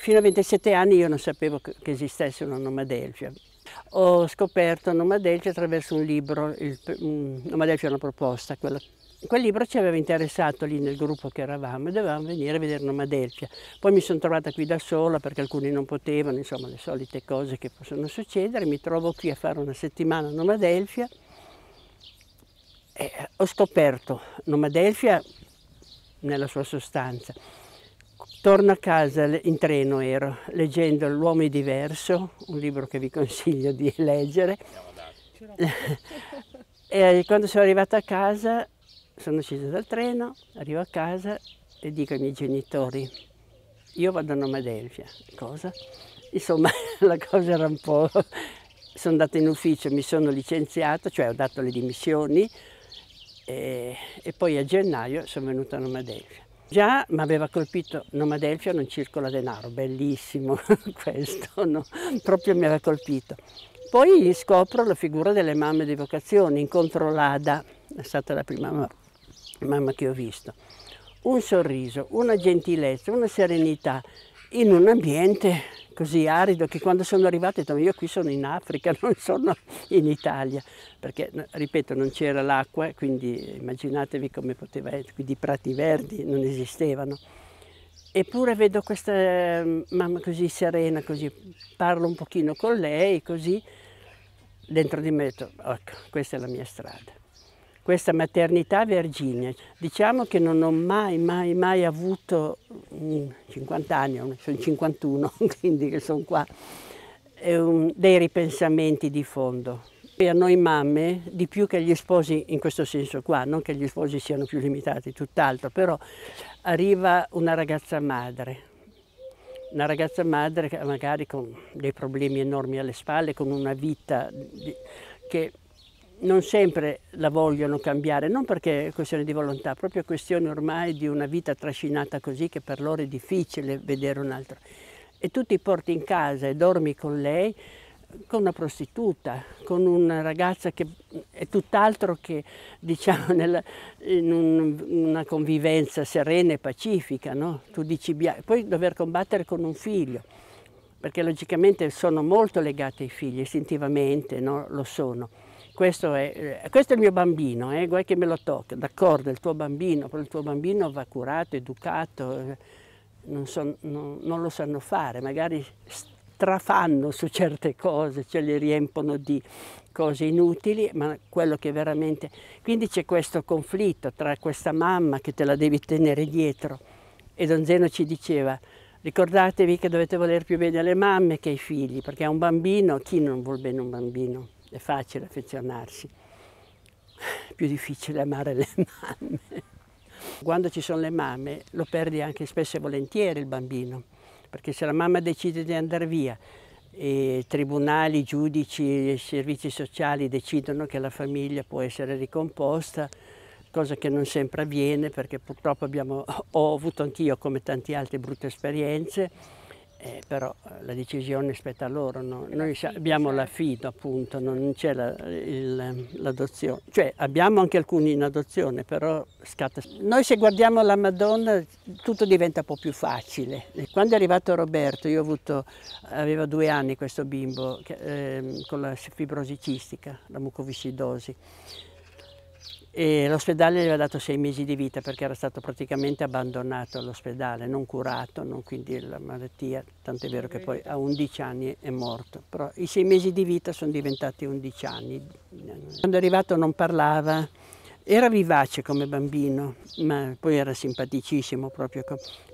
Fino a 27 anni io non sapevo che esistesse una Nomadelfia. Ho scoperto Nomadelfia attraverso un libro, Nomadelfia è una proposta. Quel libro ci aveva interessato lì nel gruppo che eravamo e dovevamo venire a vedere Nomadelfia. Poi mi sono trovata qui da sola perché alcuni non potevano, insomma le solite cose che possono succedere. Mi trovo qui a fare una settimana a Nomadelfia e ho scoperto Nomadelfia nella sua sostanza. Torno a casa, in treno ero, leggendo L'uomo è diverso, un libro che vi consiglio di leggere. E quando sono arrivata a casa, sono scesa dal treno, arrivo a casa e dico ai miei genitori, io vado a Nomadelfia. Cosa? Insomma, la cosa era un po'... Sono andata in ufficio, mi sono licenziata, cioè ho dato le dimissioni e poi a gennaio sono venuta a Nomadelfia. Già mi aveva colpito Nomadelfia non circola denaro, bellissimo questo, no? Proprio mi aveva colpito. Poi scopro la figura delle mamme di vocazione, incontro l'Ada, è stata la prima mamma che ho visto. Un sorriso, una gentilezza, una serenità in un ambiente così arido che quando sono arrivata ho detto io qui sono in Africa, non sono in Italia, perché ripeto non c'era l'acqua, quindi immaginatevi come poteva essere, quindi i prati verdi non esistevano. Eppure vedo questa mamma così serena, così parlo un pochino con lei, così dentro di me ho detto ecco, questa è la mia strada. Questa maternità Virginia, diciamo che non ho mai avuto 50 anni, sono 51, quindi che sono qua, dei ripensamenti di fondo. E a noi mamme, di più che agli sposi in questo senso qua, non che gli sposi siano più limitati, tutt'altro, però arriva una ragazza madre che magari con dei problemi enormi alle spalle, con una vita che... non sempre la vogliono cambiare, non perché è questione di volontà, proprio questione ormai di una vita trascinata così che per loro è difficile vedere un altro. E tu ti porti in casa e dormi con lei, con una prostituta, con una ragazza che è tutt'altro che, diciamo, in una convivenza serena e pacifica, no? Tu dici, poi dover combattere con un figlio, perché logicamente sono molto legati ai figli, istintivamente, no? Lo sono. Questo è il mio bambino, guai che me lo tocca, d'accordo, è il tuo bambino, però il tuo bambino va curato, educato, non lo sanno fare, magari strafanno su certe cose, cioè li riempiono di cose inutili, ma quello che veramente... Quindi c'è questo conflitto tra questa mamma che te la devi tenere dietro e Don Zeno ci diceva ricordatevi che dovete voler più bene alle mamme che ai figli, perché a un bambino, chi non vuol bene un bambino? È facile affezionarsi, è più difficile amare le mamme. Quando ci sono le mamme lo perdi anche spesso e volentieri il bambino, perché se la mamma decide di andare via, i tribunali, i giudici, i servizi sociali decidono che la famiglia può essere ricomposta, cosa che non sempre avviene perché purtroppo ho avuto anch'io come tanti altri brutte esperienze. Però la decisione spetta a loro, no? Noi abbiamo l'affido appunto, non c'è l'adozione, cioè abbiamo anche alcuni in adozione, però scatta. Noi se guardiamo la Madonna tutto diventa un po' più facile. Quando è arrivato Roberto, io avevo 2 anni questo bimbo con la fibrosi cistica, la mucoviscidosi. L'ospedale gli aveva dato 6 mesi di vita perché era stato praticamente abbandonato all'ospedale, non curato, quindi la malattia, tant'è vero che poi a 11 anni è morto. Però i 6 mesi di vita sono diventati 11 anni. Quando è arrivato non parlava, era vivace come bambino, ma poi era simpaticissimo proprio,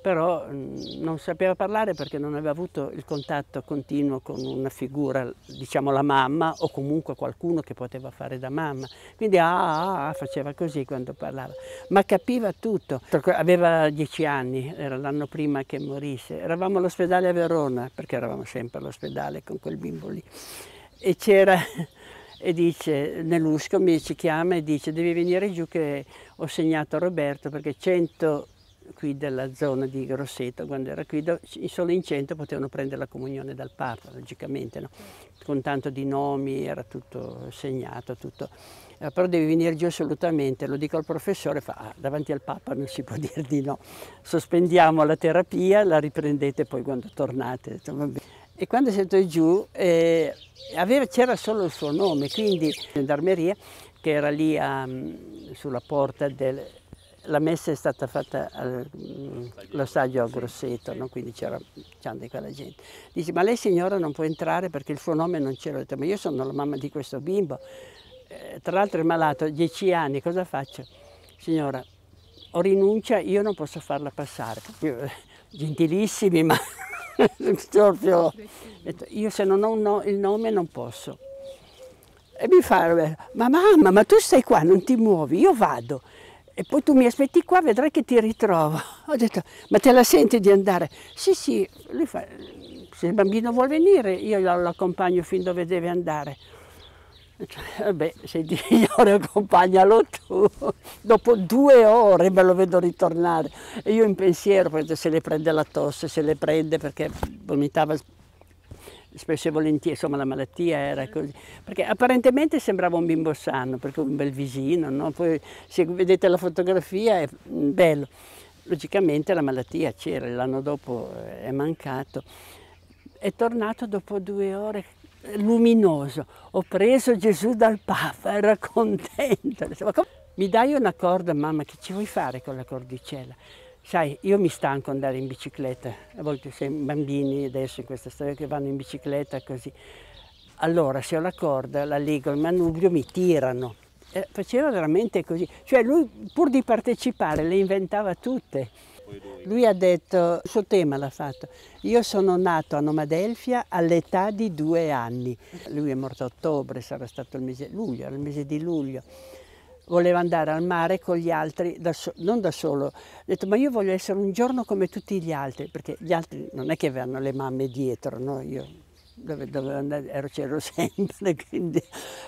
però non sapeva parlare perché non aveva avuto il contatto continuo con una figura, diciamo la mamma o comunque qualcuno che poteva fare da mamma. Quindi faceva così quando parlava, ma capiva tutto. Aveva 10 anni, era l'anno prima che morisse. Eravamo all'ospedale a Verona, perché eravamo sempre all'ospedale con quel bimbo lì, e c'era... E dice, Nelusco ci chiama e dice devi venire giù che ho segnato Roberto perché 100 qui della zona di Grosseto, quando era qui, solo in 100 potevano prendere la comunione dal Papa, logicamente, no? Con tanto di nomi, era tutto segnato, tutto. però devi venire giù assolutamente, lo dico al professore, fa davanti al Papa non si può dire di no, sospendiamo la terapia, la riprendete poi quando tornate. E quando siete giù c'era solo il suo nome, quindi la gendarmeria che era lì sulla porta del... La messa è stata fatta all'ostaggio a Grosseto, no? Quindi c'era anche quella gente. Dice, ma lei signora non può entrare perché il suo nome non c'era. Ho detto, ma io sono la mamma di questo bimbo, tra l'altro è malato, 10 anni, cosa faccio? Signora, o rinuncia, io non posso farla passare. Gentilissimi, ma io se non ho il nome non posso. E mi fa, ma mamma, ma tu stai qua, non ti muovi, io vado. E poi tu mi aspetti qua, vedrai che ti ritrovo. Ho detto, ma te la senti di andare? Sì, sì. Lui fa, se il bambino vuol venire, io lo accompagno fin dove deve andare. Vabbè, senti, signore, accompagnalo tu. Dopo 2 ore me lo vedo ritornare. E io in pensiero, perché se le prende la tosse, se le prende perché vomitava spesso e volentieri, insomma la malattia era così, perché apparentemente sembrava un bimbo sano, perché un bel visino, no? Poi se vedete la fotografia è bello, logicamente la malattia c'era, l'anno dopo è mancato, è tornato dopo 2 ore luminoso, ho preso Gesù dal Papa, era contento, mi dai una corda mamma, che ci vuoi fare con la cordicella? Sai, io mi stanco andare in bicicletta, a volte sei bambini adesso in questa storia che vanno in bicicletta così. Allora se ho la corda, la lego, il manubrio, mi tirano. Faceva veramente così, cioè lui pur di partecipare le inventava tutte. Lui ha detto, il suo tema l'ha fatto, io sono nato a Nomadelfia all'età di 2 anni. Lui è morto a ottobre, sarà stato il mese luglio, era il mese di luglio. Voleva andare al mare con gli altri, non da solo. Ho detto, ma io voglio essere un giorno come tutti gli altri, perché gli altri non è che avevano le mamme dietro, no? Io dove andare, c'ero sempre, quindi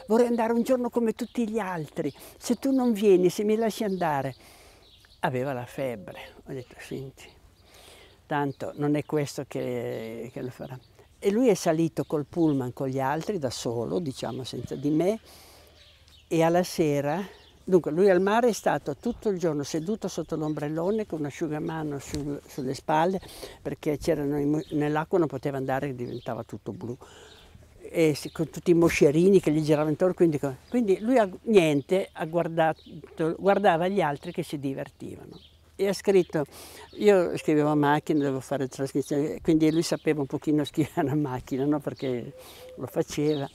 vorrei andare un giorno come tutti gli altri. Se tu non vieni, se mi lasci andare. Aveva la febbre. Ho detto, senti, tanto non è questo che lo farà. E lui è salito col pullman con gli altri, da solo, diciamo, senza di me, e alla sera... Dunque, lui al mare è stato tutto il giorno seduto sotto l'ombrellone con un asciugamano sulle spalle, perché nell'acqua non poteva andare, diventava tutto blu, e con tutti i moscerini che gli giravano intorno, quindi lui niente, guardava gli altri che si divertivano. E ha scritto, io scrivevo a macchina, dovevo fare trascrizione, quindi lui sapeva un pochino scrivere a macchina, no? Perché lo faceva,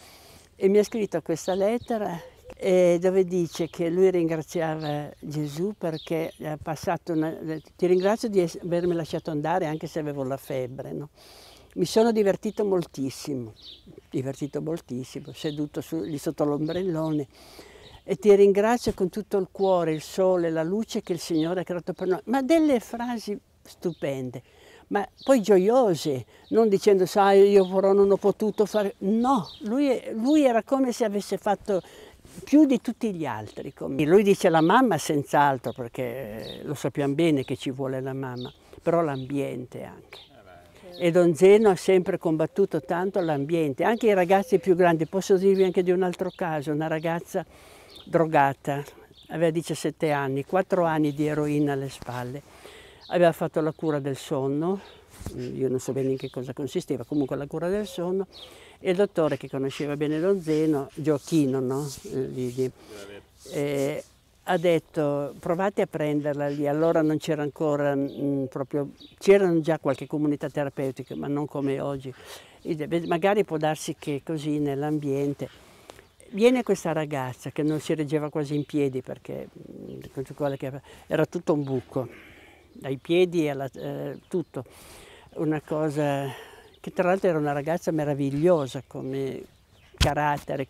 e mi ha scritto questa lettera, dove dice che lui ringraziava Gesù perché ha passato ti ringrazio di avermi lasciato andare anche se avevo la febbre, no? Mi sono divertito moltissimo, seduto lì sotto l'ombrellone, e ti ringrazio con tutto il cuore, il sole, la luce che il Signore ha creato per noi. Ma delle frasi stupende, ma poi gioiose, non dicendo, sai, io però non ho potuto fare... No, lui era come se avesse fatto... più di tutti gli altri. Lui dice la mamma senz'altro, perché lo sappiamo bene che ci vuole la mamma, però l'ambiente anche. E Don Zeno ha sempre combattuto tanto l'ambiente, anche i ragazzi più grandi. Posso dirvi anche di un altro caso, una ragazza drogata, aveva 17 anni, 4 anni di eroina alle spalle, aveva fatto la cura del sonno, io non so bene in che cosa consisteva, comunque la cura del sonno, e il dottore che conosceva bene Don Zeno, Gioacchino, no? Ha detto, provate a prenderla lì, allora non c'era ancora proprio, c'erano già qualche comunità terapeutica, ma non come oggi, magari può darsi che così nell'ambiente. Viene questa ragazza che non si reggeva quasi in piedi, perché era tutto un buco, dai piedi alla tutto, una cosa che tra l'altro era una ragazza meravigliosa come carattere,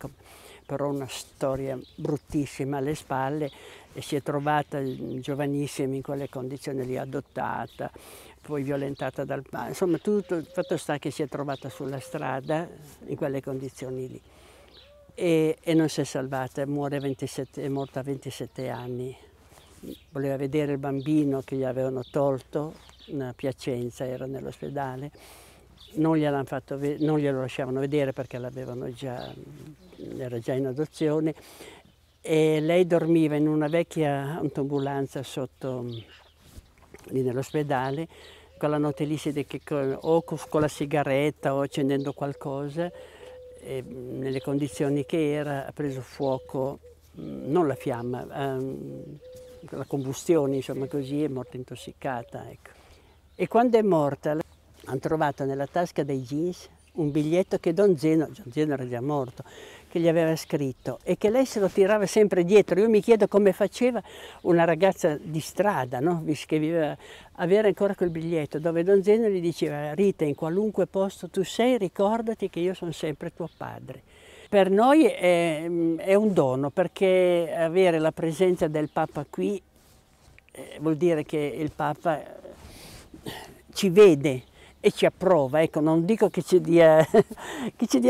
però una storia bruttissima alle spalle, e si è trovata giovanissima in quelle condizioni lì, adottata, poi violentata dal padre, insomma tutto, il fatto sta che si è trovata sulla strada in quelle condizioni lì e non si è salvata, è morta a 27 anni. Voleva vedere il bambino che gli avevano tolto, una Piacenza, era nell'ospedale, non glielo lasciavano vedere perché era già in adozione, e lei dormiva in una vecchia autoambulanza sotto lì nell'ospedale. Quella notte lì si decide o con la sigaretta o accendendo qualcosa, e nelle condizioni che era ha preso fuoco, non la fiamma, la combustione, insomma, così è morta intossicata, ecco. E quando è morta hanno trovato nella tasca dei jeans un biglietto che Don Zeno era già morto, che gli aveva scritto e che lei se lo tirava sempre dietro. Io mi chiedo come faceva una ragazza di strada, no? Che viveva, avere ancora quel biglietto dove Don Zeno gli diceva: Rita, in qualunque posto tu sei, ricordati che io sono sempre tuo padre. Per noi è un dono, perché avere la presenza del Papa qui vuol dire che il Papa ci vede e ci approva, ecco, non dico che ci dia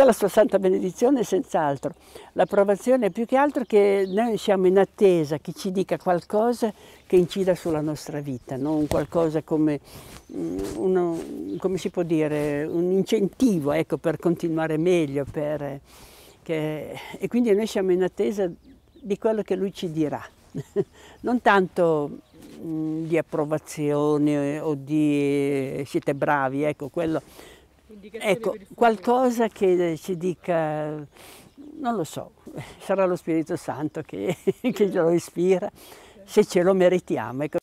la sua santa benedizione, senz'altro. L'approvazione è più che altro che noi siamo in attesa che ci dica qualcosa che incida sulla nostra vita, non qualcosa come, come si può dire, un incentivo, ecco, per continuare meglio, e quindi noi siamo in attesa di quello che lui ci dirà, non tanto di approvazione o di siete bravi, ecco, quello, ecco, qualcosa che ci dica, non lo so, sarà lo Spirito Santo che ce lo ispira, se ce lo meritiamo. Ecco.